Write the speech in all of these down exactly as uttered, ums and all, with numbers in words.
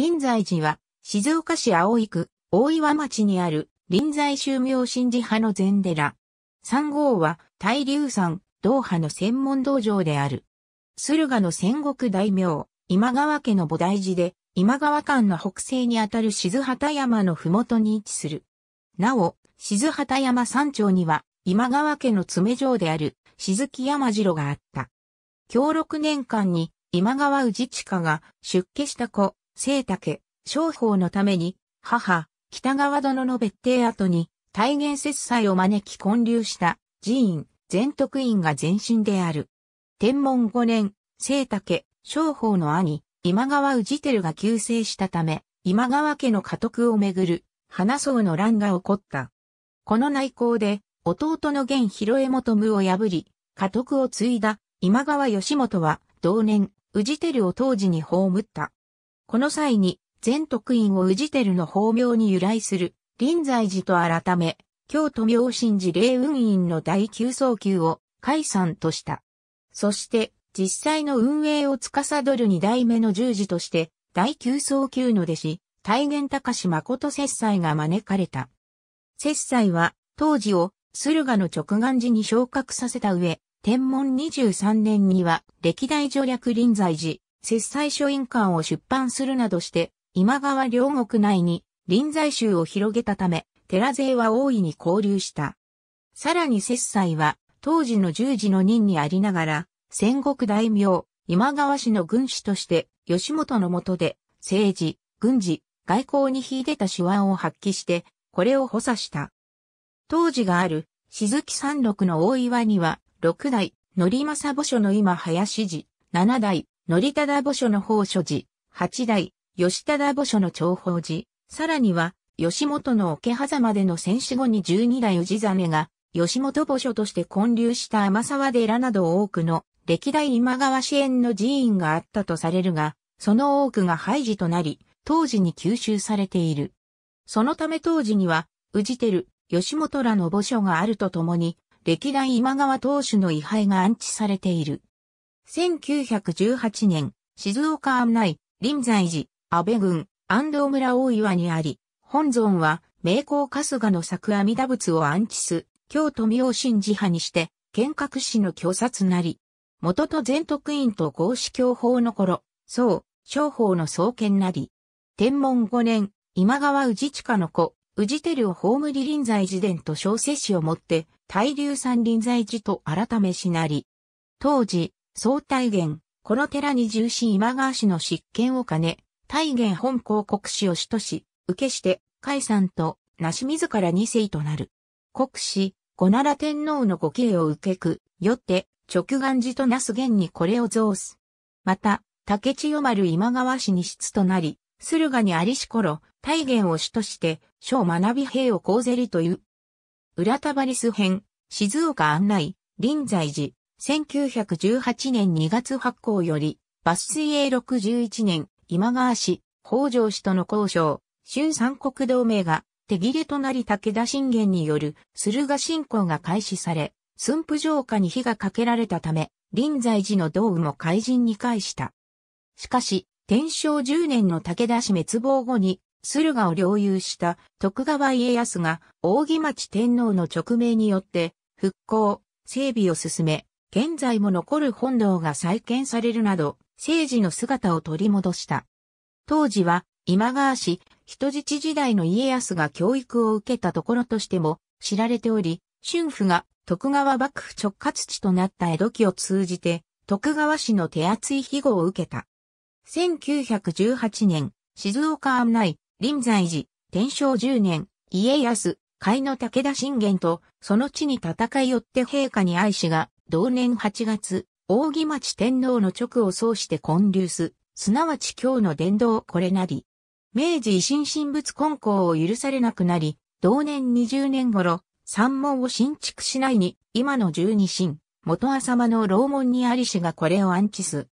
臨済寺は、静岡市葵区、大岩町にある、臨済宗妙心寺派の禅寺。山号は、大龍山、道派の専門道場である。駿河の戦国大名、今川家の菩提寺で、今川間の北西にあたる賤機山のふもとに位置する。なお、賤機山山頂には、今川家の詰城である、賤木山城があった。享ろくねんかんに、今川氏親が出家した子、清武、正法のために、母、北川殿の別邸跡に、大言節祭を招き建立した、寺院、全徳院が前身である。てんもんごねん、清武、正法の兄、今川氏輝が急逝したため、今川家の家督をめぐる、花僧の乱が起こった。この内抗で、弟の源広右衛門を破り、家督を継いだ今川義元は、同年、氏輝を当時に葬った。この際に、全徳院を氏輝の法名に由来する、臨済寺と改め、京都妙心寺霊雲院のだいきゅうそうきゅうを開山とした。そして、実際の運営を司る二代目の従事として、だいきゅうそうきゅうの弟子、大言高志誠節祭が招かれた。節祭は、当時を駿河の直願寺に昇格させた上、てんもんにじゅうさんねんには、歴代序略臨済寺、節祭書院巻を出版するなどして、今川領国内に臨済宗を広げたため、寺勢は大いに交流した。さらに節祭は、当時の従事の任にありながら、戦国大名、今川氏の軍師として、義元の下で、政治、軍事、外交に秀でた手腕を発揮して、これを補佐した。当時がある、静木山麓の大岩には、ろくだい、則政墓所の今林寺、ななだい、則忠墓所の宝所寺、はちだい、義忠墓所の長宝寺、さらには、義元の桶狭間での戦死後にじゅうにだい氏真が、義元墓所として建立した天沢寺など多くの、歴代今川支援の寺院があったとされるが、その多くが廃寺となり、当時に吸収されている。そのため当時には、氏輝、義元らの墓所があるとともに、歴代今川当主の位牌が安置されている。せんきゅうひゃくじゅうはちねん、静岡案内、臨済寺、安倍郡、安藤村大岩にあり、本尊は、名工春日の作く阿弥陀仏を安置す、京都妙心寺派にして、建覚寺の虚札なり。元と全徳院と合祀享保の頃、宋、正法の創建なり。てんもんごねん、今川氏親の子、氏輝を葬り臨済寺伝と小説誌をもって、大龍山臨済寺と改めしなり。当時、宋大元、この寺に従事今川氏の執権を兼ね、大元本興国師を主とし、受けして、開山と、なし自ら二世となる。国師、後奈良天皇のご帰依を受けく、よって、直願寺となす現にこれを増す。また、竹千代丸今川氏に執となり、駿河にありし頃、大元を主として、小学び兵を講ぜりという。裏タバリス編、静岡案内、臨済寺、せんきゅうひゃくじゅうはちねんにがつ発行より、抜粋永禄じゅういちねん、今川氏、北条氏との交渉、春三国同盟が、手切れとなり武田信玄による、駿河侵攻が開始され、駿府城下に火がかけられたため、臨済寺の道具も灰燼に返した。しかし、てんしょうじゅうねんの武田氏滅亡後に、駿河を領有した徳川家康が、扇町天皇の勅命によって、復興、整備を進め、現在も残る本堂が再建されるなど、政治の姿を取り戻した。当時は、今川氏、人質時代の家康が教育を受けたところとしても、知られており、春府が、徳川幕府直轄地となった江戸期を通じて、徳川氏の手厚い庇護を受けた。せんきゅうひゃくじゅうはちねん、静岡案内、臨済寺、てんしょうじゅうねん、家康、甲斐の武田信玄と、その地に戦いよって陛下に愛しが、同年はちがつ、扇町天皇の勅を奏して建立す、すなわち京の伝道これなり。明治維新神仏金剛を許されなくなり、同年にじゅうねんごろ、山門を新築しないに、今の十二神、元浅間の楼門にありしがこれを安置す。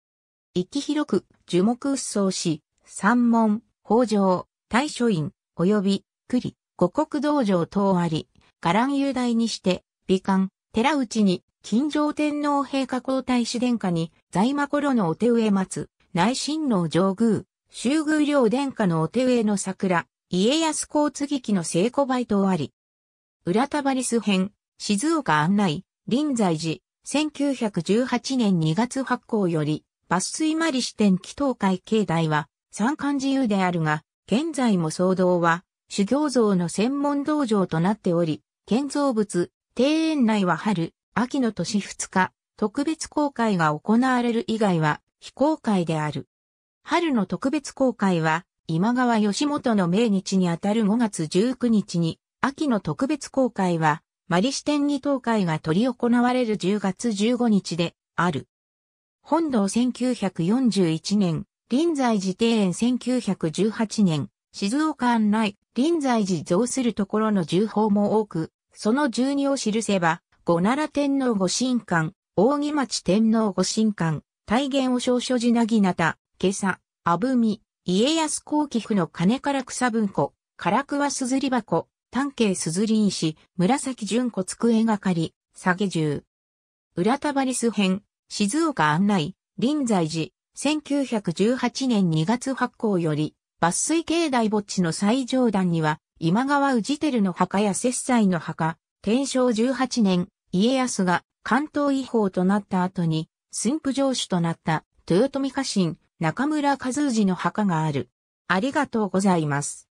域広く、樹木鬱蒼し、山門、北条、大書院、及び、栗、五穀道場等あり、伽藍雄大にして、美観、寺内に、近常天皇陛下皇太子殿下に、在摩頃のお手植松、内親王上宮、周宮陵殿下のお手植えの桜、家康公継記の聖古梅とあり。裏タバリス編、静岡案内、臨済寺、せんきゅうひゃくじゅうはちねんにがつ発行より、抜粋摩利支天祈祷会境内は、参観自由であるが、現在も僧堂は、修行僧の専門道場となっており、建造物、庭園内は春、秋の年ふつか、特別公開が行われる以外は、非公開である。春の特別公開は、今川義元の命日にあたるごがつじゅうくにちに、秋の特別公開は、摩利支天祈祷会が執り行われるじゅうがつじゅうごにちで、ある。本堂せんきゅうひゃくよんじゅういちねん、臨済寺庭園せんきゅうひゃくじゅうはちねん、静岡案内、臨済寺蔵するところの重宝も多く、その十二を記せば、後奈良天皇御神官、扇町天皇御神官、大元和尚諸事なぎなた、今朝、あぶみ、家康公寄付の金から草文庫、唐桑すずり箱、丹慶すずり石、紫純子机がかり、下げ十。裏タバリス編、静岡案内、臨済寺、せんきゅうひゃくじゅうはちねんにがつ発行より、抜粋境内墓地の最上段には、今川氏輝の墓や雪斎の墓、てんしょうじゅうはちねん、家康が関東移邦となった後に、駿府城主となった、豊臣家臣、中村一氏の墓がある。ありがとうございます。